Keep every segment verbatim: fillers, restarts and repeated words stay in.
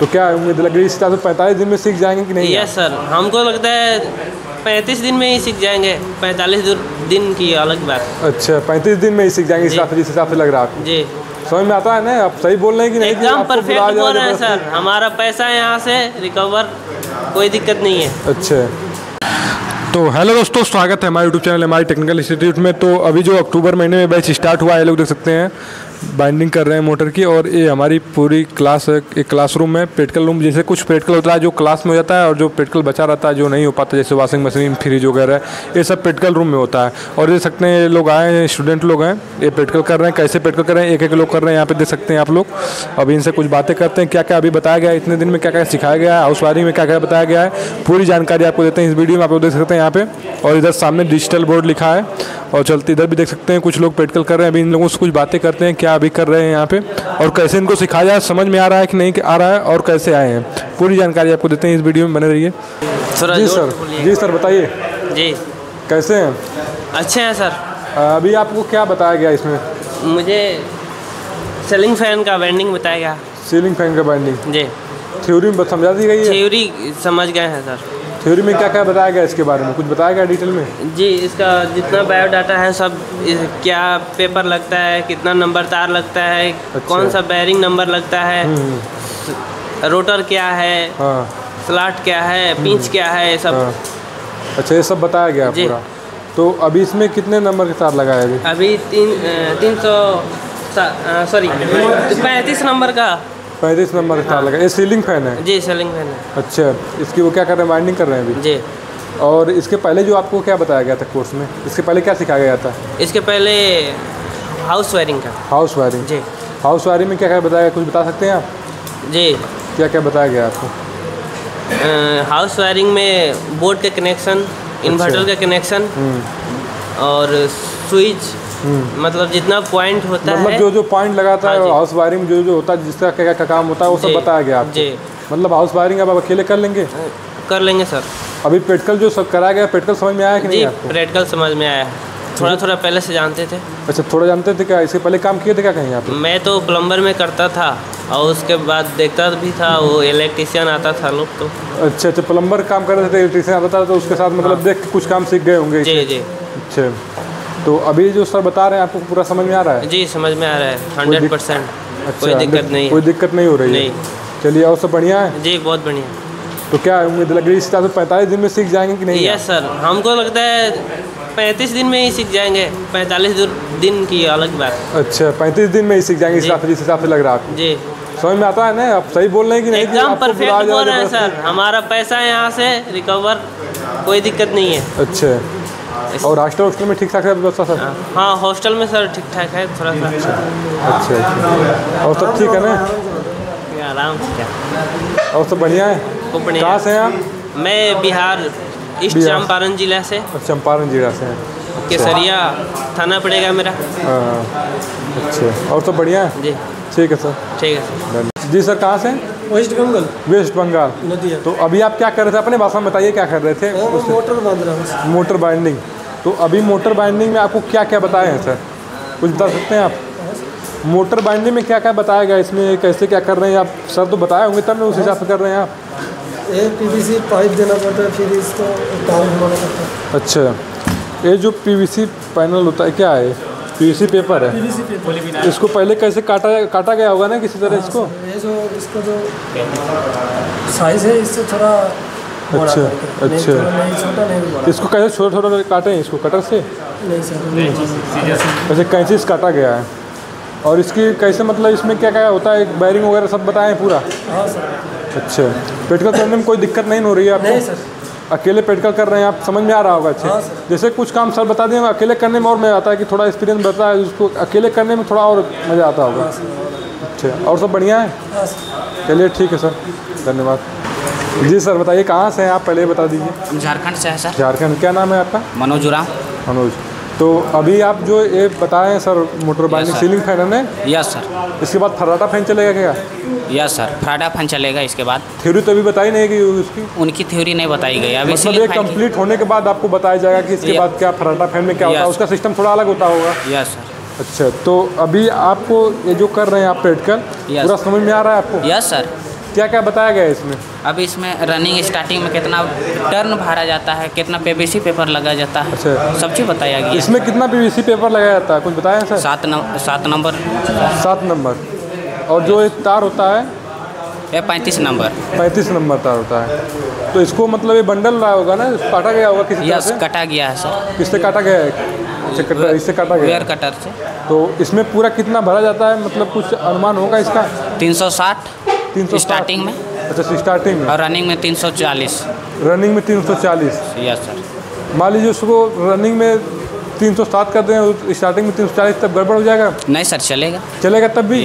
तो क्या उम्मीद लग रही है इस हिसाब से पैंतालीस दिन में सीख जाएंगे कि नहीं? यस सर, हमको लगता है पैंतीस दिन में ही सीख जाएंगे, पैंतालीस दिन की अलग बात। अच्छा, पैंतीस दिन में ही सीख जाएंगे इस हिसाब से, जिस हिसाब से लग रहा है। जी, समझ में आता है ना, आप सही बोल रहे हैं कि नहीं? एकदम परफेक्ट बोल रहे हैं सर, हमारा पैसा यहाँ से रिकवर, कोई दिक्कत नहीं है। अच्छा, तो हेलो दोस्तों, स्वागत है हमारे यूट्यूब चैनल हमारे टेक्निकल इंस्टीट्यूट में। तो अभी जो अक्टूबर महीने में बैच स्टार्ट हुआ है, लोग देख सकते हैं बाइंडिंग कर रहे हैं मोटर की, और ये हमारी पूरी क्लास एक क्लासरूम है, प्रैक्टिकल रूम। जैसे कुछ प्रैक्टिकल होता है जो क्लास में हो जाता है, और जो प्रैक्टिकल बचा रहता है जो नहीं हो पाता, जैसे वॉशिंग मशीन, फ्रिज वगैरह, ये सब प्रैक्टिकल रूम में होता है। और देख सकते हैं लोग आए हैं, स्टूडेंट लोग हैं, ये प्रैक्टिकल कर रहे हैं। कैसे प्रैक्टिकल कर रहे हैं, एक एक लोग कर रहे हैं यहाँ पर, देख सकते हैं आप लोग। अभी इनसे कुछ बातें करते हैं, क्या क्या अभी बताया गया है, इतने दिन में क्या क्या सिखाया गया है, हाउस वायरिंग में क्या क्या बताया गया है, पूरी जानकारी आपको देते हैं इस वीडियो में। आप लोग देख सकते हैं यहाँ पे, और इधर सामने डिजिटल बोर्ड लिखा है, और चलते इधर भी देख सकते हैं कुछ लोग प्रैक्टिकल कर रहे हैं। अभी इन लोगों से कुछ बातें करते हैं क्या अभी कर रहे हैं यहाँ पे, और कैसे इनको सिखाया जाए, समझ में आ रहा है कि नहीं आ रहा है, और कैसे आए हैं, पूरी जानकारी आपको देते हैं इस वीडियो में, बने रहिए। जी सर, जी सर बताइए जी, कैसे हैं? अच्छे हैं सर। अभी आपको क्या बताया गया इसमें? मुझे सीलिंग फैन का वाइंडिंग बताया गया। सीलिंग फैन का वाइंडिंग जी, थ्योरी में समझा दी गई है? थ्योरी समझ गए हैं सर। थ्योरी में क्या क्या बताया गया इसके बारे में, कुछ बताया गया डिटेल में? जी, इसका जितना बायोडाटा है सब, क्या पेपर लगता है, कितना नंबर तार लगता है। अच्छा, कौन सा बैरिंग नंबर लगता है, रोटर क्या है, हाँ, स्लॉट क्या है, पिंच क्या है, ये सब। हाँ, अच्छा, ये सब बताया गया पूरा। तो अभी इसमें कितने नंबर के तार लगाया है? अभी तीन तीन सौ सॉरी पैंतीस नंबर का पैंतीस नंबर का तार लगा। ये सीलिंग फैन है? जी, सीलिंग फैन है। अच्छा, इसकी वो क्या कर रहे हैं, वाइंडिंग कर रहे हैं अभी? जी। और इसके पहले जो आपको क्या बताया गया था कोर्स में, इसके पहले क्या सिखाया गया था? इसके पहले हाउस वायरिंग का। हाउस वायरिंग जी, हाउस वायरिंग में क्या क्या बताया गया, कुछ बता सकते हैं आप? जी, क्या क्या बताया गया आपको? हाउस वायरिंग में बोर्ड के कनेक्शन, इन्वर्टर का कनेक्शन, और स्विच, मतलब जितना पॉइंट होता मतलब है, जो जो पॉइंट लगाता है हाउस वायरिंग, जो जो होता है जिसका क्या क्या का काम होता है, वो सब बताया गया आपको। मतलब हाउस वायरिंग अब अकेले कर लेंगे? कर लेंगे सर। अभी प्रैक्टिकल जो सब कराया गया, प्रैक्टिकल समझ में आया कि नहीं आपको? प्रैक्टिकल समझ में आया, थोड़ा थोड़ा पहले से जानते थे। अच्छा, थोड़ा जानते थे, क्या इससे पहले काम किए थे क्या कहीं आप? मैं तो प्लम्बर में करता था, और उसके बाद देखता भी था, वो इलेक्ट्रीशियन आता था लोग तो। अच्छा अच्छा, प्लम्बर काम कर रहे थे, इलेक्ट्रीशियन आता था, तो उसके साथ मतलब देख कुछ काम सीख गए होंगे। जी जी। अच्छा, तो अभी जो सर बता रहे हैं आपको पूरा समझ में आ रहा है? जी, समझ में आ रहा है हंड्रेड परसेंट। अच्छा, कोई दिक्कत नहीं, कोई दिक्कत नहीं हो रही है? चलिए, और सब बढ़िया है? जी, बहुत बढ़िया। तो क्या उम्मीद लग रही है इस हिसाब से पैंतालीस दिन में सीख जाएंगे कि नहीं? यस सर, हमको लगता है पैंतीस दिन में ही सीख जाएंगे, पैंतालीस दिन की अलग बात। अच्छा, पैंतीस दिन में ही सीख जाएंगे इस हिसाब से, जिस हिसाब से लग रहा है। जी, समझ में आता है ना, आप सही बोल रहे हैं कि नहीं? एकदम परफेक्ट बोल रहे हैं सर, हमारा पैसा यहाँ से रिकवर, कोई दिक्कत नहीं है। अच्छा, और हॉस्टल हॉस्टल में ठीक ठाक है व्यवस्था सर? हाँ, हॉस्टल में सर ठीक ठाक है थोड़ा सा। अच्छा अच्छा, और सब ठीक है ना? आराम से क्या, और सब बढ़िया है? कहाँ से हैं आप? मैं बिहार, ईस्ट चंपारण जिला से। चंपारण जिला से हैं? केसरिया थाना पड़ेगा मेरा। अच्छा, और सब बढ़िया है? जी, ठीक है सर। ठीक है सर। जी सर, कहाँ से हैं? वेस्ट बंगाल। वेस्ट बंगाल, नदिया। तो अभी आप क्या कर रहे थे, अपने भाषा में बताइए क्या कर रहे थे? मोटर बांध रहा हूँ। Motor binding. तो अभी मोटर बाइंडिंग में आपको क्या क्या बताए हैं सर, कुछ बता सकते हैं आप? मोटर बाइंडिंग में क्या क्या बताया गया, इसमें कैसे क्या कर रहे हैं आप? सर तो बताए होंगे तब ना, उस हिसाब से कर रहे हैं आप। ये पीवीसी पाइप देना पड़ता है, फिर इसको डाउन बनाना पड़ता है। अच्छा, ये जो पीवीसी पैनल होता है, क्या है, पीवीसी पेपर है, इसको पहले कैसे काटा काटा गया होगा ना किसी तरह इसको? ये जो इसका जो साइज है, इससे थोड़ा अच्छा अच्छा, इसको कैसे छोटा छोटा काटे हैं इसको, कटर से? नहीं सर, ऐसे कैंची से काटा गया है। और इसकी कैसे मतलब इसमें क्या क्या होता है, वायरिंग वगैरह सब बताएं पूरा? हाँ सर। अच्छा, प्रैक्टिकल करने में कोई दिक्कत नहीं हो रही है आपको? अकेले प्रैक्टिकल कर रहे हैं आप, समझ में आ रहा होगा? अच्छे, जैसे कुछ काम सर बता दें, अकेले करने में और मज़ा आता है कि थोड़ा एक्सपीरियंस बता है उसको, अकेले करने में थोड़ा और मज़ा आता होगा। अच्छा, और सब बढ़िया है? चलिए, ठीक है सर, धन्यवाद। जी सर, बताइए कहाँ से हैं आप, पहले बता दीजिए? हम झारखंड से हैं सर। झारखंड, क्या नाम है आपका? मनोज उराम। मनोज, तो अभी आप जो ये बताए हैं sir, motor binding, ceiling fan है? Yes sir. इसके बाद फर्राटा फैन चलेगा क्या? यस सर, फर्राटा फैन चलेगा। इसके बाद थ्योरी तो अभी बताई नहीं गई उसकी? उनकी थ्योरी नहीं बताई गई अभी, मतलब ये कंप्लीट होने के बाद आपको बताया जाएगा कि इसके बाद क्या फर्राटा फैन में क्या होता है, उसका सिस्टम थोड़ा अलग होता होगा। Yes sir. अच्छा, तो अभी आपको ये जो कर रहे हैं आप प्रैक्टिकल, पूरा समझ में आ रहा है आपको? Yes sir. क्या क्या बताया गया इसमें? अब इसमें रनिंग स्टार्टिंग में कितना टर्न भरा जाता है, कितना पीवीसी पेपर लगा जाता है, अच्छा। सब चीज़ बताया गया। इसमें कितना पीवीसी पेपर लगाया जाता है, कुछ बताया सर? सात नंबर सात नंबर सात नंबर और जो एक तार होता है ये पैंतीस नंबर पैंतीस नंबर तार होता है। तो इसको मतलब ये बंडल रहा होगा ना, काटा गया होगा किसी से? काटा गया है सर। किससे काटा गया है? इससे काटा गया वेयर कटर से। तो इसमें पूरा कितना भरा जाता है, मतलब कुछ अनुमान होगा इसका? तीन सौ साठ तीन सौ स्टार्टिंग में। अच्छा स्टार्टिंग में। और रनिंग में तीन सौ चालीस रनिंग में तीन सौ चालीस यस सर। मान लीजिए उसको रनिंग में तीन सौ सात कर दें, स्टार्टिंग में तीन सौ चालीस, तब गड़बड़ हो जाएगा? नहीं सर, चलेगा चलेगा तब भी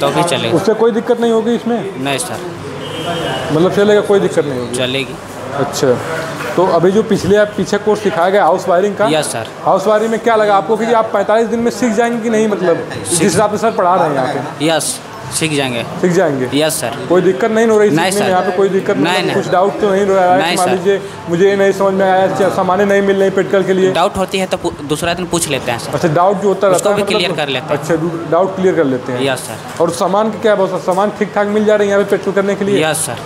तो भी चलेगा, उससे कोई दिक्कत नहीं होगी इसमें? नहीं सर, मतलब चलेगा, कोई दिक्कत नहीं होगी, चलेगी। अच्छा, तो अभी जो पिछले आप पीछे कोर्स सिखाया गया हाउस वायरिंग का, यस सर, हाउस वायरिंग में क्या लगा आपको कि आप पैंतालीस दिन में सीख जाएंगे कि नहीं, मतलब जिस हिसाब से सर पढ़ा रहे हैं यहाँ पे? यस, सीख जाएंगे सीख जाएंगे यस सर। कोई दिक्कत नहीं हो रही? नहीं सर, यहाँ पे कोई दिक्कत नहीं, नहीं कुछ डाउट तो नहीं हो रहा है? मान लीजिए मुझे ये नहीं समझ में आया, सामान्य नहीं मिल रही प्रैक्टिकल के लिए, डाउट होती है तो दूसरा दिन पूछ लेते हैं सर। अच्छा, डाउट जो होता है उसको भी क्लियर कर लेते हैं? अच्छा, डाउट क्लियर कर लेते हैं यस सर। और सामान की क्या बहुत सामान ठीक ठाक मिल जा रही है यहाँ पे प्रैक्टिकल करने के लिए? यस सर,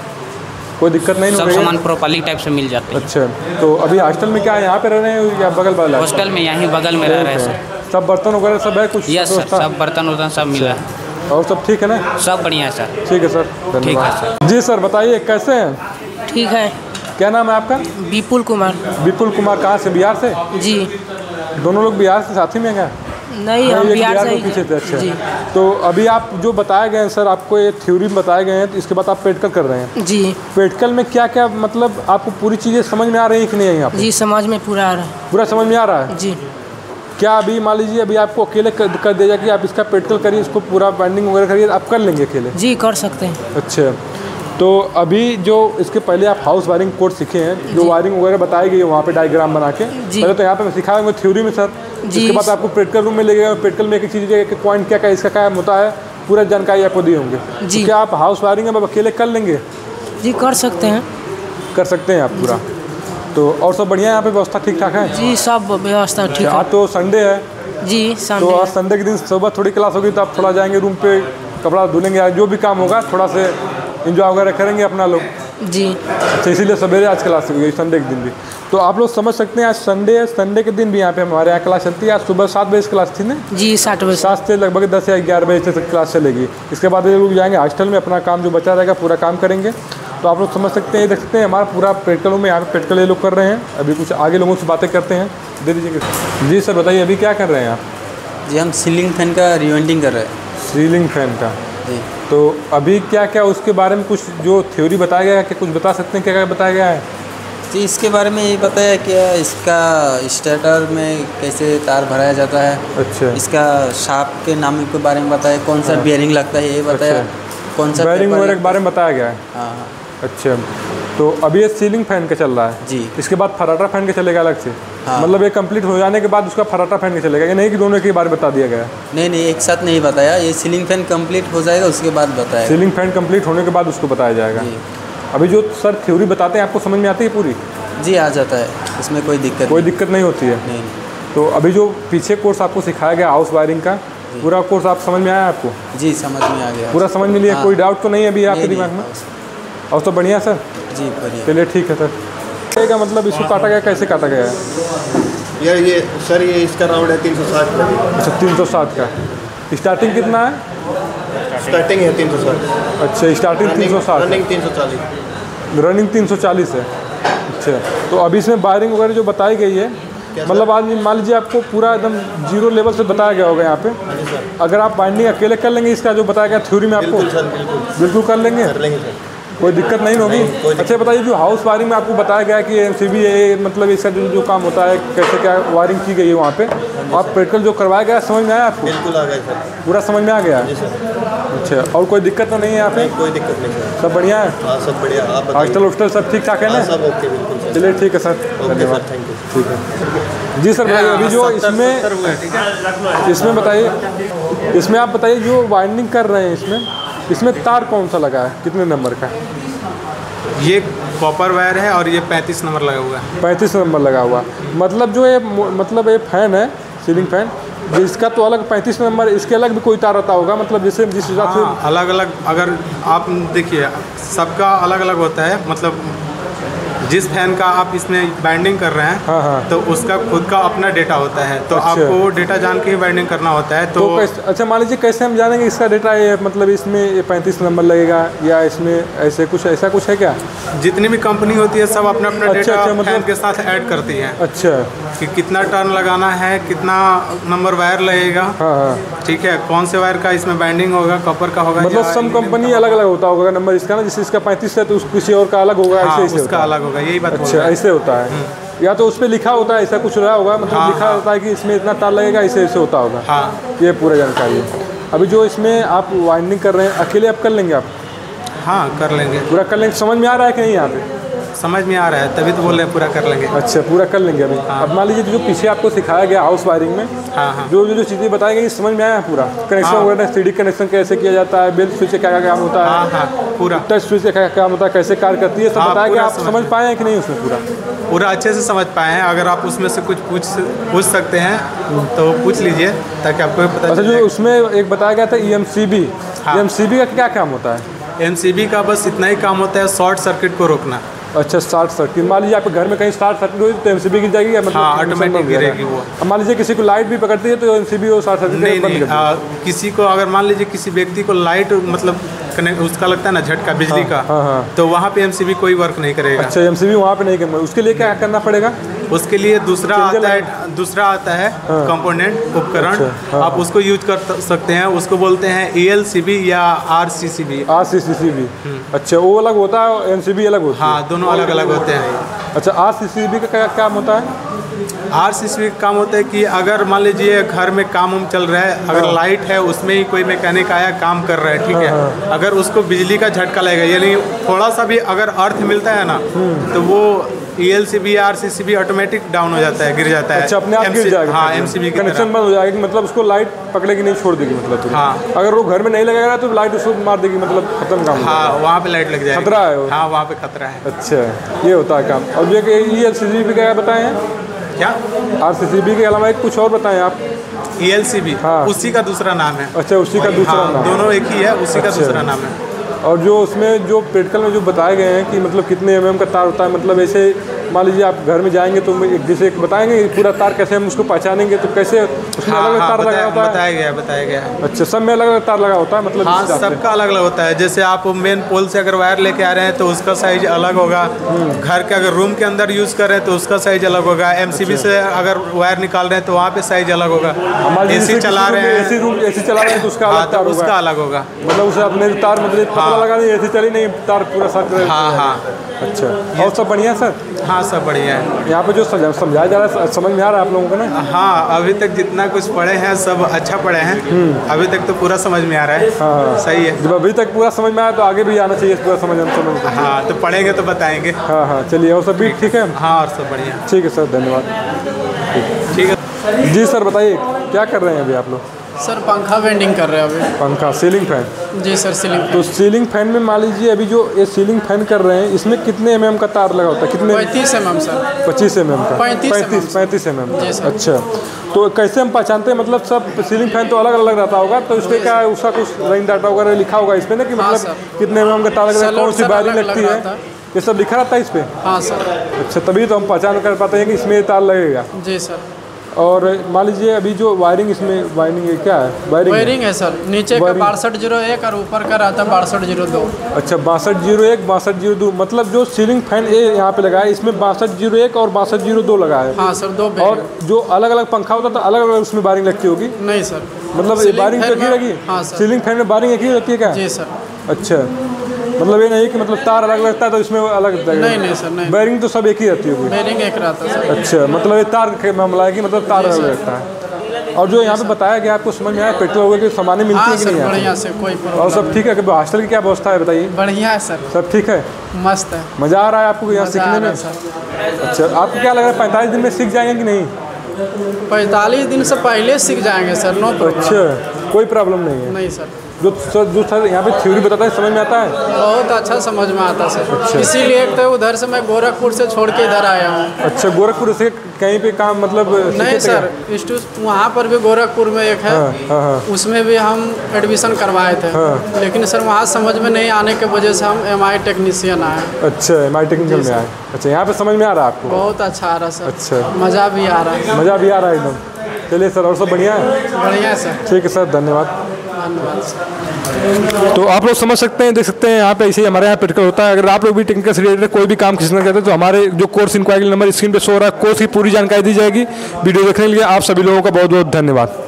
कोई दिक्कत नहीं, सब सामान प्रॉपर्ली टाइप से मिल जाते हैं। अच्छा, तो अभी हॉस्टल में क्या यहाँ पे रह रहे हैं या बगल वाला? हॉस्टल में यहीं बगल में रह रहे हैं सर। सब बर्तन वगैरह सब है कुछ? यस सर, सब बर्तन वर्तन सब मिला है। और सब ठीक है ना? सब बढ़िया है सर। ठीक है सर, धन्यवाद जी सर। बताइए कैसे हैं? ठीक है। क्या नाम है आपका? विपुल कुमार। विपुल कुमार कहाँ से? बिहार से जी। दोनों लोग बिहार से साथ ही में गए? नहीं, हम बिहार से पीछे थे। अच्छा जी। तो अभी आप जो बताए गए हैं सर, आपको ये थ्योरी बताए गए हैं, तो इसके बाद आप प्रैक्टिकल कर रहे हैं जी। प्रैक्टिकल में क्या क्या मतलब आपको पूरी चीज़ें समझ में आ रही है कि नहीं? आप जी समझ में पूरा आ रहा है? पूरा समझ में आ रहा है जी। क्या अभी मान लीजिए अभी आपको अकेले कर, कर दिया जाए कि आप इसका प्रैक्टिकल करिए, इसको पूरा बाइंडिंग वगैरह करिए, आप कर लेंगे अकेले? जी कर सकते हैं। अच्छा, तो अभी जो इसके पहले आप हाउस वायरिंग कोर्स सीखे हैं, जो वायरिंग वगैरह बताई गई है वहाँ पे डायग्राम बना के, पहले तो यहाँ पे मैं सिखाया हूँ थ्योरी में सर, उसके बाद आपको प्रैक्टिकल रूम में ले गया, प्रैक्टिकल में एक चीज़ कि पॉइंट क्या क्या इसका क्या होता है, पूरा जानकारी आपको दिए होंगे जी। क्या आप हाउस वायरिंग अब अकेले कर लेंगे? जी कर सकते हैं, कर सकते हैं आप पूरा। तो और सब बढ़िया है यहाँ पे, व्यवस्था ठीक ठाक है जी? सब व्यवस्था ठीक है। आज तो संडे है जी, संडे तो आज संडे के दिन सुबह थोड़ी क्लास होगी, तो आप थोड़ा जाएंगे रूम पे, कपड़ा धुलेंगे, जो भी काम होगा थोड़ा से एंजॉय वगैरह करेंगे अपना लोग जी। अच्छा, इसीलिए सवेरे आज क्लास होगी संडे के दिन भी, तो आप लोग समझ सकते हैं आज संडे है, संडे के दिन भी यहाँ पे हमारे यहाँ क्लास चलती है। आज सुबह सात बजे क्लास थी ना जी? सात बजे सात से लगभग दस या ग्यारह बजे तक क्लास चलेगी। इसके बाद ये लोग जाएंगे हॉस्टल में, अपना काम जो बचा रहेगा पूरा काम करेंगे। तो आप लोग समझ सकते हैं, देख सकते हैं हमारा पूरा प्रैक्टिकल में यहाँ पे प्रैक्टिकल ये लोग कर रहे हैं। अभी कुछ आगे लोगों से बातें करते हैं, दे दीजिए जी। सर बताइए अभी क्या कर रहे हैं आप? जी हम सीलिंग फैन का रिवाइंडिंग कर रहे हैं। सीलिंग फैन का जी। तो अभी क्या क्या उसके बारे में कुछ जो थ्योरी बताया गया है, क्या कुछ बता सकते हैं क्या क्या बताया गया है जी? इसके बारे में ये बताया क्या इसका स्टार्टर में कैसे तार भराया जाता है, अच्छा इसका शाफ्ट के नाम के बारे में बताया, कौन सा बेयरिंग लगता है ये बताया, कौन सा बेयरिंग वगैरह के बारे में बताया गया है। हाँ अच्छा, तो अभी ये सीलिंग फैन का चल रहा है जी। इसके बाद फराटा फैन का चलेगा अलग से? हाँ। मतलब ये कंप्लीट हो जाने के बाद उसका फराटा फैन का चलेगा, या नहीं कि दोनों के बारे में बता दिया गया? नहीं नहीं, एक साथ नहीं बताया, ये सीलिंग फैन कंप्लीट हो जाएगा उसके बाद बताया। सीलिंग फैन कंप्लीट होने के बाद उसको बताया जाएगा। अभी जो सर थ्योरी बताते हैं आपको समझ में आती है पूरी? जी आ जाता है, इसमें कोई दिक्कत कोई दिक्कत नहीं होती है। तो अभी जो पीछे कोर्स आपको सिखाया गया हाउस वायरिंग का, पूरा कोर्स आप समझ में आया आपको? जी समझ में आ गया, पूरा समझ में लिया, कोई डाउट तो नहीं अभी आपके दिमाग में? और तो बढ़िया सर जी, बढ़िया, चलिए ठीक है सर। का मतलब इसको काटा गया, कैसे काटा गया है? ये ये सर ये इसका राउंड है तीन सौ साठ का। अच्छा तीन सौ साठ का। स्टार्टिंग कितना है? स्टार्टिंग है तीन सौ साठ। अच्छा स्टार्टिंग तीन सौ साठ, रनिंग तीन सौ चालीस। रनिंग तीन सौ चालीस है। अच्छा, तो अभी इसमें वायरिंग वगैरह जो बताई गई है, मतलब आज मान लीजिए आपको पूरा एकदम जीरो लेवल से बताया गया होगा यहाँ पे, अगर आप बाइंडिंग अकेले कर लेंगे इसका जो बताया गया थ्योरी में आपको, बिल्कुल कर लेंगे, कोई दिक्कत नहीं होगी। अच्छा बताइए जो हाउस वायरिंग में आपको बताया गया कि एमसीबी है, मतलब इसका जो जो काम होता है, कैसे क्या वायरिंग की गई है वहाँ पे, आप प्रैक्टिकल जो करवाया गया समझ में आया आपको? बिल्कुल आ गया सर, पूरा समझ में आ गया। अच्छा, और कोई दिक्कत तो नहीं है यहाँ पे? कोई दिक्कत नहीं, सब बढ़िया है, सब बढ़िया। हॉस्टल वोस्टल सब ठीक ठाक है ना? सब ओके, बिल्कुल। चलिए ठीक है सर, धन्यवाद, थैंक यू। ठीक है जी सर। भाई अभी जो इसमें इसमें बताइए इसमें आप बताइए जो वाइंडिंग कर रहे हैं इसमें इसमें तार कौन सा लगा है, कितने नंबर का? ये कॉपर वायर है और ये पैंतीस नंबर लगा हुआ है। पैंतीस नंबर लगा हुआ, मतलब जो ये मतलब ये फैन है सीलिंग फैन, इसका तो अलग पैंतीस नंबर, इसके अलग भी कोई तार रहता होगा, मतलब जैसे जिस हिसाब से अलग अलग। अगर आप देखिए सबका अलग अलग होता है, मतलब जिस फैन का आप इसमें बाइंडिंग कर रहे हैं हाँ हाँ। तो उसका खुद का अपना डेटा होता है, तो अच्छा। आपको डेटा जान के ही बाइंडिंग करना होता है। तो, तो अच्छा मान लीजिए कैसे हम जानेंगे इसका डेटा है, मतलब इसमें ये पैंतीस नंबर लगेगा या इसमें ऐसे कुछ, ऐसा कुछ है क्या? जितनी भी कंपनी होती है सब अपना अपना अच्छा, डेटा अच्छा, मतलब... फैन के साथ ऐड करती है। अच्छा कि कितना टर्न लगाना है, कितना नंबर वायर लगेगा, ठीक है, कौन से वायर का इसमें बाइंडिंग होगा, कॉपर का होगा, मतलब सब कंपनी अलग अलग होता होगा नंबर इसका ना, जैसे इसका पैंतीस है तो किसी और का अलग होगा, ऐसे इसका अलग होगा, यही बात। अच्छा ऐसे होता है, या तो उसपे लिखा होता है ऐसा कुछ रहा होगा, मतलब हाँ, लिखा होता है कि इसमें इतना तार लगेगा, ऐसे ऐसे होता होगा हाँ। ये पूरा जानकारी है। अभी जो इसमें आप वाइंडिंग कर रहे हैं अकेले आप कर लेंगे? आप हाँ कर लेंगे, पूरा कर लेंगे। समझ में आ रहा है कि नहीं? यहाँ पे समझ में आ रहा है, तभी तो बोल रहे हैं पूरा कर लेंगे। अच्छा पूरा कर लेंगे अभी हाँ। अब मान लीजिए जो पीछे आपको सिखाया गया हाउस वायरिंग में जो जो चीज़ें बताई गई समझ में आया? पूरा कनेक्शन वगैरह, सीढ़ी कनेक्शन कैसे किया जाता है, बेल स्विच क्या क्या काम होता है, पूरा टच स्विच क्या काम होता है, कैसे कार्य करती है, सब बताया गया। आप समझ पाए हैं कि नहीं उसमें? पूरा पूरा अच्छे से समझ पाए हैं। अगर आप उसमें से कुछ पूछ पूछ सकते हैं तो पूछ लीजिए ताकि आपको पता। अच्छा जो उसमें एक बताया गया था E M C B, E M C B का क्या काम होता है? एम सी बी का बस इतना ही काम होता है, शॉर्ट सर्किट को रोकना। अच्छा शॉर्ट सर्किट, मान लीजिए आपके घर में कहीं शॉर्ट सर्किट हुई तो एम सी बी गिर जाएगी, मतलब हाँ ऑटोमेटिक गिरेगी वो। अब मान लीजिए किसी को लाइट भी पकड़ती है तो एम सी बी वो शॉर्ट सर्किट नहीं, नहीं, आ, किसी को अगर मान लीजिए किसी व्यक्ति को लाइट मतलब कनेक्ट उसका लगता है ना झटका बिजली हाँ, का हाँ, हाँ। तो वहाँ पे एम सी बी कोई वर्क नहीं करेगा। अच्छा एम सी बी वहाँ पे नहीं करेगा, उसके लिए क्या करना पड़ेगा? उसके लिए दूसरा आता है, दूसरा आता है कंपोनेंट उपकरण, आप उसको यूज कर सकते हैं, उसको बोलते हैं ए एल सी बी या R C C B. R C C B अच्छा वो अलग होता है, एम सी बी अलग होता है हाँ, दोनों अलग अलग होते हैं। अच्छा आर सी सी बी का क्या काम होता है? आर सी सी बी का काम होता है कि अगर मान लीजिए घर में काम उम चल रहा है, अगर लाइट है उसमें ही कोई मैकेनिक आया काम कर रहा है, ठीक है, अगर उसको बिजली का झटका लगेगा यानी थोड़ा सा भी अगर अर्थ मिलता है ना तो वो E L C B R C C B automatic down हो जाता है, गिर जाता है। अच्छा अपने आप गिर जाएगा हाँ, एम सी बी कनेक्शन बंद हो जाएगा, मतलब उसको लाइट पकड़ेगी नहीं, छोड़ देगी, मतलब तो हाँ। अगर वो घर में नहीं लगेगा तो लाइट उसको मार देगी, मतलब खत्म काम हाँ, वहाँ पे लाइट लग जाएगी, खतरा है हाँ, वहाँ पे खतरा है। अच्छा ये होता है काम। और ये ई एल सी सी बी क्या बताएं, क्या आर सी सी बी के अलावा एक कुछ और बताएं आप? ई एल सी बी हाँ उसी का दूसरा नाम है। अच्छा उसी का दूसरा नाम, दोनों एक ही है, उसी का दूसरा नाम है। और जो उसमें जो प्रैक्टिकल में जो बताए गए हैं कि मतलब कितने एम एम का तार होता है, मतलब ऐसे मान लीजिए आप घर में जाएंगे तो जैसे बताएंगे पूरा तार कैसे हम उसको पहचानेंगे, तो कैसे उसमें हाँ, अलग अलग तार लगा होता है? बताया गया बताया गया अच्छा सब में अलग अलग तार लगा होता है, मतलब हाँ, सबका अलग अलग होता है। जैसे आप मेन पोल से अगर वायर लेके आ रहे हैं तो उसका साइज अलग होगा, घर के अगर रूम के अंदर यूज कर रहे हैं तो उसका साइज अलग होगा, एम सी बी से अगर वायर निकाल रहे हैं तो वहाँ पे साइज अलग होगा, ए सी चला रहे हैं ए रूम ए सी चला रहे हैं तो उसका उसका अलग होगा, मतलब उसे अपने तार मतलब लगा नहीं ऐसे चली नहीं तार पूरा साथ हाँ हाँ। अच्छा और सब बढ़िया सर? हाँ सब बढ़िया है। यहाँ पे जो समझाया जा रहा है समझ में आ रहा है आप लोगों को ना? हाँ अभी तक जितना कुछ पढ़े हैं सब अच्छा पढ़े हैं, अभी तक तो पूरा समझ में आ रहा है हाँ। सही है, जब अभी तक पूरा समझ में आया तो आगे भी आना चाहिए पूरा समझ समझ हाँ, तो पढ़ेंगे तो बताएंगे हाँ हाँ। चलिए और सब भी ठीक है हाँ, और सब बढ़िया ठीक है सर, धन्यवाद। ठीक है जी सर बताइए क्या कर रहे हैं अभी आप लोग? सर पंखा वेंडिंग कर रहे हैं अभी। पंखा सीलिंग फैन? जी सर सीलिंग। तो सीलिंग फैन में मान लीजिए अभी जो ये सीलिंग फैन कर रहे हैं इसमें कितने एम एम का तार लगा होता है? कितने? पैंतीस एम एम सर। पच्चीस एम एम का? पैंतीस पैंतीस एम एम। अच्छा तो कैसे हम पहचानते हैं, मतलब सब सीलिंग फैन तो अलग अलग रहता होगा तो इसमें क्या है उसका कुछ लाइन डाटा वगैरह लिखा होगा इसमें ना कि मतलब कितने एम एम का तार लग रहा है, कौन सी वायरिंग लगती है, ये सब लिखा रहता है इस पर? हाँ सर। अच्छा तभी तो हम पहचान कर पाते हैं कि इसमें तार लगेगा। जी सर। और मान लीजिए अभी जो वायरिंग इसमें वायरिंग है क्या है? वायरिंग, वायरिंग है सर, नीचे का बासठ जीरो एक और ऊपर का रहता है बासठ जीरो दो। अच्छा बासठ जीरो एक बासठ जीरो दो, मतलब जो सीलिंग फैन ए यहाँ पे लगा है इसमें बासठ जीरो एक और बासठ जीरो दो लगा है हाँ सर, दो। और जो अलग अलग पंखा होता था अलग अलग उसमें वायरिंग लगती होगी? नहीं सर, मतलब वायरिंग एक ही लगी सीलिंग फैन में, वायरिंग एक ही होती है क्या? जी सर। अच्छा मतलब ये नहीं कि मतलब तार अलग लगता है तो इसमें अलग लगता है? नहीं नहीं सर नहीं, बेयरिंग तो सब एक ही रहती होगी। बेयरिंग एक रहता है सर। अच्छा मतलब ये तार के मामला है कि मतलब तार अलग लगता है। और जो यहाँ पे बताया गया आपको समझ में आया? पेट्रोल वगैरह की सामानें मिलती हैं कि नहीं? बढ़िया से कोई और सब ठीक है? हॉस्टल की क्या व्यवस्था है बताइए? बढ़िया है सर। सब ठीक है, मस्त है, मज़ा आ रहा है आपको यहाँ सीखने में? अच्छा आपको क्या लग रहा है पैंतालीस दिन में सीख जाएंगे कि नहीं? पैंतालीस दिन से पहले सीख जाएंगे सर, नो प्रॉब्लम। अच्छा कोई प्रॉब्लम नहीं है? नहीं सर। जो सर जो सर यहाँ पे थ्योरी बताता है समझ में आता है, बहुत अच्छा समझ में आता सर। अच्छा। इसीलिए तो उधर से मैं गोरखपुर से छोड़ के इधर आया हूँ। अच्छा, गोरखपुर से कहीं पे काम मतलब नहीं सर, वहाँ पर भी गोरखपुर में एक है, हाँ, हाँ, उसमें भी हम एडमिशन करवाए थे, हाँ, लेकिन सर वहाँ समझ में नहीं आने की वजह से हम एम आई टेक्नीशियन आए। अच्छा, एम आई टेक्निकल में आए। अच्छा, यहाँ पे समझ में आ रहा है आपको? बहुत अच्छा आ रहा सर। अच्छा, मज़ा भी आ रहा है। मज़ा भी आ रहा है एकदम। चलिए सर, और सब बढ़िया है? बढ़िया सर। ठीक है सर, धन्यवाद। तो आप लोग समझ सकते हैं, देख सकते हैं यहाँ पे ऐसे ही हमारे यहाँ प्रैक्टिकल होता है। अगर आप लोग भी टेक्निकल से रिलेटेड कोई भी काम खींचना चाहते हैं तो हमारे जो कोर्स इंक्वायरी नंबर स्क्रीन पे शो हो रहा है, कोर्स की पूरी जानकारी दी जाएगी। वीडियो देखने के लिए आप सभी लोगों का बहुत बहुत धन्यवाद।